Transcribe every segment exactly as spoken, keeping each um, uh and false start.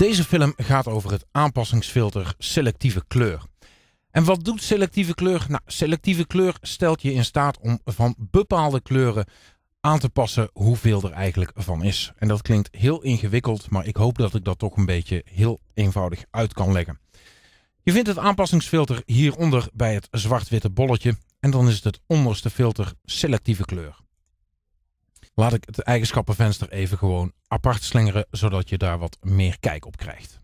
Deze film gaat over het aanpassingsfilter selectieve kleur. En wat doet selectieve kleur? Nou, selectieve kleur stelt je in staat om van bepaalde kleuren aan te passen hoeveel er eigenlijk van is. En dat klinkt heel ingewikkeld, maar ik hoop dat ik dat toch een beetje heel eenvoudig uit kan leggen. Je vindt het aanpassingsfilter hieronder bij het zwart-witte bolletje. En dan is het het onderste filter selectieve kleur. Laat ik het eigenschappenvenster even gewoon apart slingeren, zodat je daar wat meer kijk op krijgt.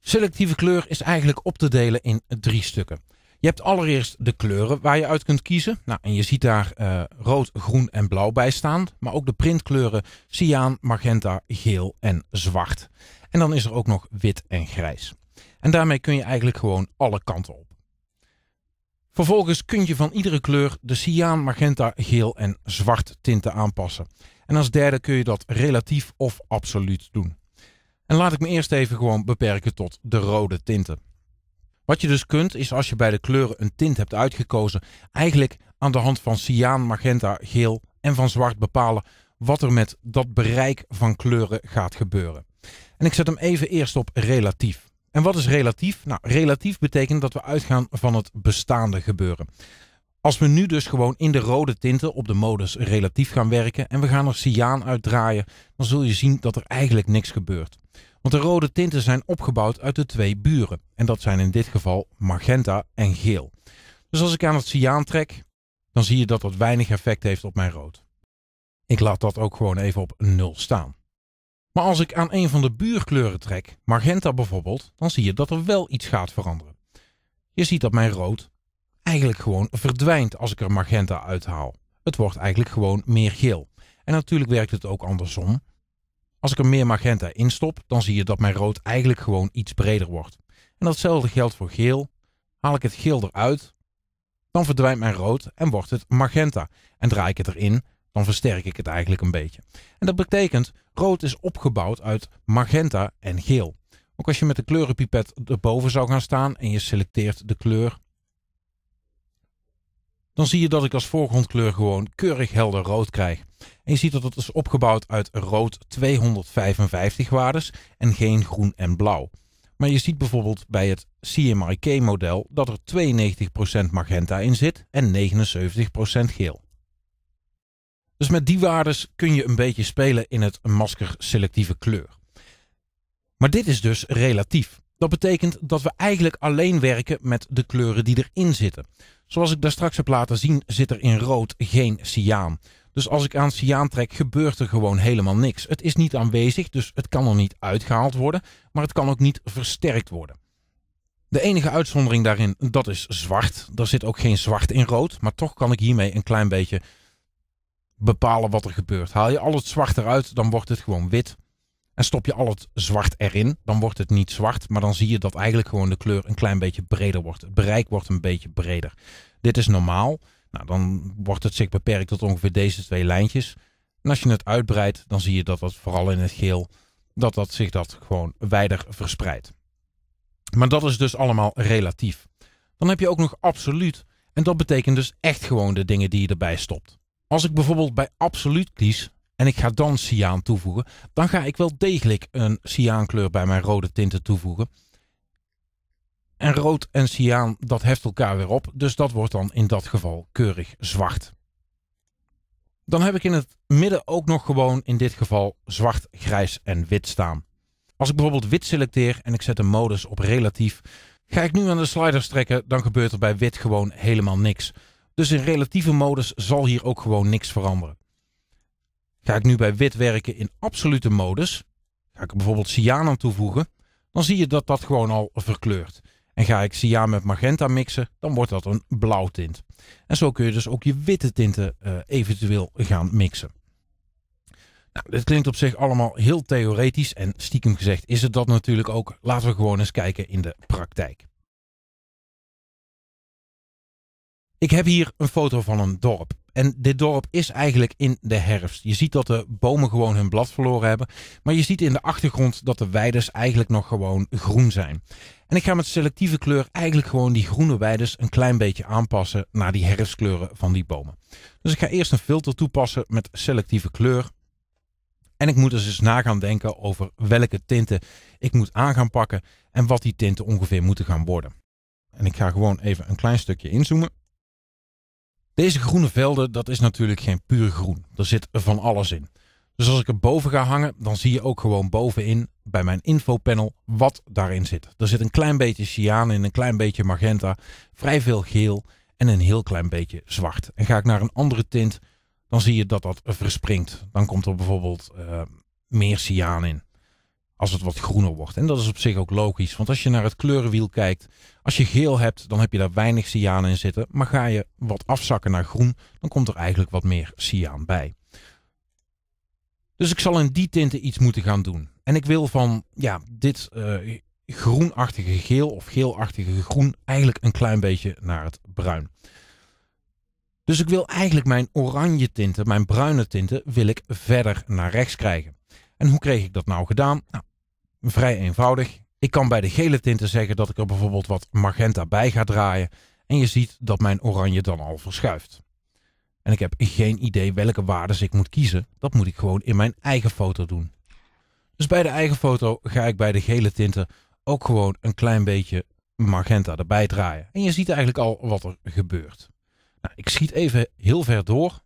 Selectieve kleur is eigenlijk op te delen in drie stukken. Je hebt allereerst de kleuren waar je uit kunt kiezen. Nou, en je ziet daar uh, rood, groen en blauw bij staan. Maar ook de printkleuren cyaan, magenta, geel en zwart. En dan is er ook nog wit en grijs. En daarmee kun je eigenlijk gewoon alle kanten op. Vervolgens kun je van iedere kleur de cyaan, magenta, geel en zwart tinten aanpassen. En als derde kun je dat relatief of absoluut doen. En laat ik me eerst even gewoon beperken tot de rode tinten. Wat je dus kunt is, als je bij de kleuren een tint hebt uitgekozen, eigenlijk aan de hand van cyaan, magenta, geel en van zwart bepalen wat er met dat bereik van kleuren gaat gebeuren. En ik zet hem even eerst op relatief. En wat is relatief? Nou, relatief betekent dat we uitgaan van het bestaande gebeuren. Als we nu dus gewoon in de rode tinten op de modus relatief gaan werken en we gaan er cyaan uitdraaien, dan zul je zien dat er eigenlijk niks gebeurt. Want de rode tinten zijn opgebouwd uit de twee buren. En dat zijn in dit geval magenta en geel. Dus als ik aan het cyaan trek, dan zie je dat dat weinig effect heeft op mijn rood. Ik laat dat ook gewoon even op nul staan. Maar als ik aan een van de buurkleuren trek, magenta bijvoorbeeld, dan zie je dat er wel iets gaat veranderen. Je ziet dat mijn rood eigenlijk gewoon verdwijnt als ik er magenta uithaal. Het wordt eigenlijk gewoon meer geel. En natuurlijk werkt het ook andersom. Als ik er meer magenta in stop, dan zie je dat mijn rood eigenlijk gewoon iets breder wordt. En datzelfde geldt voor geel. Haal ik het geel eruit, dan verdwijnt mijn rood en wordt het magenta. En draai ik het erin, dan versterk ik het eigenlijk een beetje. En dat betekent, rood is opgebouwd uit magenta en geel. Ook als je met de kleurenpipet erboven zou gaan staan en je selecteert de kleur, dan zie je dat ik als voorgrondkleur gewoon keurig helder rood krijg. En je ziet dat het is opgebouwd uit rood tweehonderdvijfenvijftig waardes en geen groen en blauw. Maar je ziet bijvoorbeeld bij het C M Y K-model dat er tweeënnegentig procent magenta in zit en negenenzeventig procent geel. Dus met die waardes kun je een beetje spelen in het masker selectieve kleur. Maar dit is dus relatief. Dat betekent dat we eigenlijk alleen werken met de kleuren die erin zitten. Zoals ik daar straks heb laten zien, zit er in rood geen cyaan. Dus als ik aan cyaan trek, gebeurt er gewoon helemaal niks. Het is niet aanwezig, dus het kan er niet uitgehaald worden, maar het kan ook niet versterkt worden. De enige uitzondering daarin, dat is zwart. Daar zit ook geen zwart in rood, maar toch kan ik hiermee een klein beetje bepalen wat er gebeurt. Haal je al het zwart eruit, dan wordt het gewoon wit. En stop je al het zwart erin, dan wordt het niet zwart, maar dan zie je dat eigenlijk gewoon de kleur een klein beetje breder wordt. Het bereik wordt een beetje breder. Dit is normaal. Nou, dan wordt het zich beperkt tot ongeveer deze twee lijntjes. En als je het uitbreidt, dan zie je dat dat vooral in het geel, dat dat zich dat gewoon wijder verspreidt. Maar dat is dus allemaal relatief. Dan heb je ook nog absoluut. En dat betekent dus echt gewoon de dingen die je erbij stopt. Als ik bijvoorbeeld bij absoluut kies en ik ga dan cyaan toevoegen, dan ga ik wel degelijk een cyaankleur bij mijn rode tinten toevoegen. En rood en cyaan, dat heft elkaar weer op, dus dat wordt dan in dat geval keurig zwart. Dan heb ik in het midden ook nog gewoon in dit geval zwart, grijs en wit staan. Als ik bijvoorbeeld wit selecteer en ik zet de modus op relatief, ga ik nu aan de sliders trekken, dan gebeurt er bij wit gewoon helemaal niks. Dus in relatieve modus zal hier ook gewoon niks veranderen. Ga ik nu bij wit werken in absolute modus, ga ik er bijvoorbeeld cyaan aan toevoegen, dan zie je dat dat gewoon al verkleurt. En ga ik cyaan met magenta mixen, dan wordt dat een blauw tint. En zo kun je dus ook je witte tinten uh, eventueel gaan mixen. Nou, dit klinkt op zich allemaal heel theoretisch en stiekem gezegd is het dat natuurlijk ook. Laten we gewoon eens kijken in de praktijk. Ik heb hier een foto van een dorp. En dit dorp is eigenlijk in de herfst. Je ziet dat de bomen gewoon hun blad verloren hebben. Maar je ziet in de achtergrond dat de weides eigenlijk nog gewoon groen zijn. En ik ga met selectieve kleur eigenlijk gewoon die groene weides een klein beetje aanpassen naar die herfstkleuren van die bomen. Dus ik ga eerst een filter toepassen met selectieve kleur. En ik moet dus eens na gaan denken over welke tinten ik moet aan gaan pakken en wat die tinten ongeveer moeten gaan worden. En ik ga gewoon even een klein stukje inzoomen. Deze groene velden, dat is natuurlijk geen puur groen. Er zit van alles in. Dus als ik er boven ga hangen, dan zie je ook gewoon bovenin bij mijn infopanel wat daarin zit. Er zit een klein beetje cyaan in, een klein beetje magenta, vrij veel geel en een heel klein beetje zwart. En ga ik naar een andere tint, dan zie je dat dat verspringt. Dan komt er bijvoorbeeld uh, meer cyaan in, als het wat groener wordt. En dat is op zich ook logisch, want als je naar het kleurenwiel kijkt, als je geel hebt, dan heb je daar weinig cyaan in zitten. Maar ga je wat afzakken naar groen, dan komt er eigenlijk wat meer cyaan bij. Dus ik zal in die tinten iets moeten gaan doen. En ik wil van ja, dit uh, groenachtige geel of geelachtige groen eigenlijk een klein beetje naar het bruin. Dus ik wil eigenlijk mijn oranje tinten, mijn bruine tinten, wil ik verder naar rechts krijgen. En hoe kreeg ik dat nou gedaan? Nou, vrij eenvoudig. Ik kan bij de gele tinten zeggen dat ik er bijvoorbeeld wat magenta bij ga draaien. En je ziet dat mijn oranje dan al verschuift. En ik heb geen idee welke waardes ik moet kiezen. Dat moet ik gewoon in mijn eigen foto doen. Dus bij de eigen foto ga ik bij de gele tinten ook gewoon een klein beetje magenta erbij draaien. En je ziet eigenlijk al wat er gebeurt. Nou, ik schiet even heel ver door.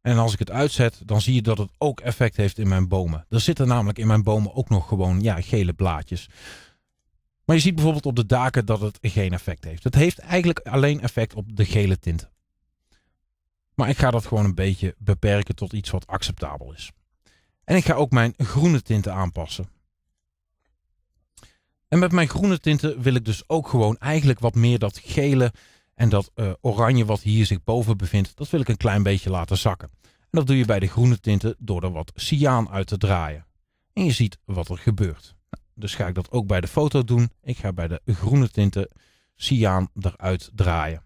En als ik het uitzet, dan zie je dat het ook effect heeft in mijn bomen. Er zitten namelijk in mijn bomen ook nog gewoon ja, gele blaadjes. Maar je ziet bijvoorbeeld op de daken dat het geen effect heeft. Het heeft eigenlijk alleen effect op de gele tinten. Maar ik ga dat gewoon een beetje beperken tot iets wat acceptabel is. En ik ga ook mijn groene tinten aanpassen. En met mijn groene tinten wil ik dus ook gewoon eigenlijk wat meer dat gele en dat uh, oranje wat hier zich boven bevindt, dat wil ik een klein beetje laten zakken. En dat doe je bij de groene tinten door er wat cyaan uit te draaien. En je ziet wat er gebeurt. Dus ga ik dat ook bij de foto doen. Ik ga bij de groene tinten cyaan eruit draaien.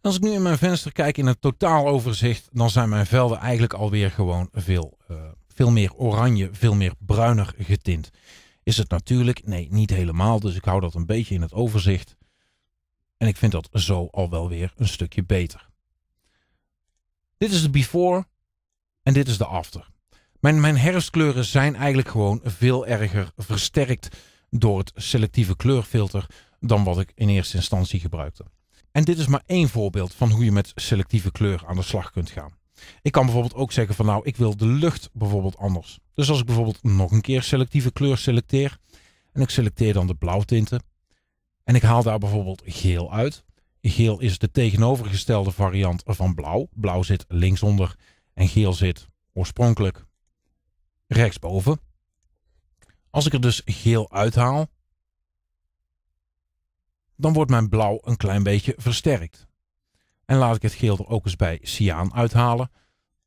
Als ik nu in mijn venster kijk in het totaaloverzicht, dan zijn mijn velden eigenlijk alweer gewoon veel, uh, veel meer oranje, veel meer bruiner getint. Is het natuurlijk? Nee, niet helemaal. Dus ik hou dat een beetje in het overzicht. En ik vind dat zo al wel weer een stukje beter. Dit is de before en dit is de after. Mijn, mijn herfstkleuren zijn eigenlijk gewoon veel erger versterkt door het selectieve kleurfilter dan wat ik in eerste instantie gebruikte. En dit is maar één voorbeeld van hoe je met selectieve kleur aan de slag kunt gaan. Ik kan bijvoorbeeld ook zeggen van nou, ik wil de lucht bijvoorbeeld anders. Dus als ik bijvoorbeeld nog een keer selectieve kleur selecteer. En ik selecteer dan de blauwtinten. En ik haal daar bijvoorbeeld geel uit. Geel is de tegenovergestelde variant van blauw. Blauw zit linksonder en geel zit oorspronkelijk rechtsboven. Als ik er dus geel uithaal, dan wordt mijn blauw een klein beetje versterkt. En laat ik het geel er ook eens bij cyaan uithalen.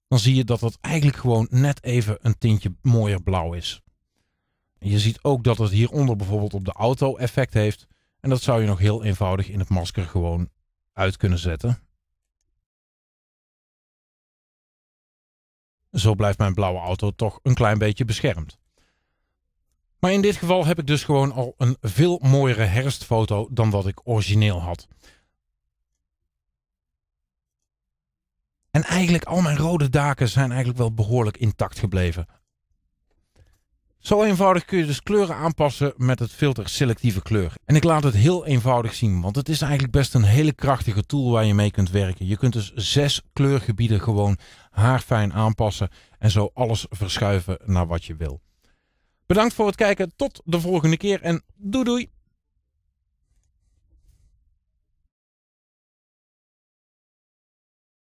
Dan zie je dat het eigenlijk gewoon net even een tintje mooier blauw is. En je ziet ook dat het hieronder bijvoorbeeld op de auto effect heeft. En dat zou je nog heel eenvoudig in het masker gewoon uit kunnen zetten. Zo blijft mijn blauwe auto toch een klein beetje beschermd. Maar in dit geval heb ik dus gewoon al een veel mooiere herfstfoto dan wat ik origineel had. En eigenlijk al mijn rode daken zijn eigenlijk wel behoorlijk intact gebleven. Zo eenvoudig kun je dus kleuren aanpassen met het filter selectieve kleur. En ik laat het heel eenvoudig zien, want het is eigenlijk best een hele krachtige tool waar je mee kunt werken. Je kunt dus zes kleurgebieden gewoon haarfijn aanpassen en zo alles verschuiven naar wat je wil. Bedankt voor het kijken, tot de volgende keer en doei doei!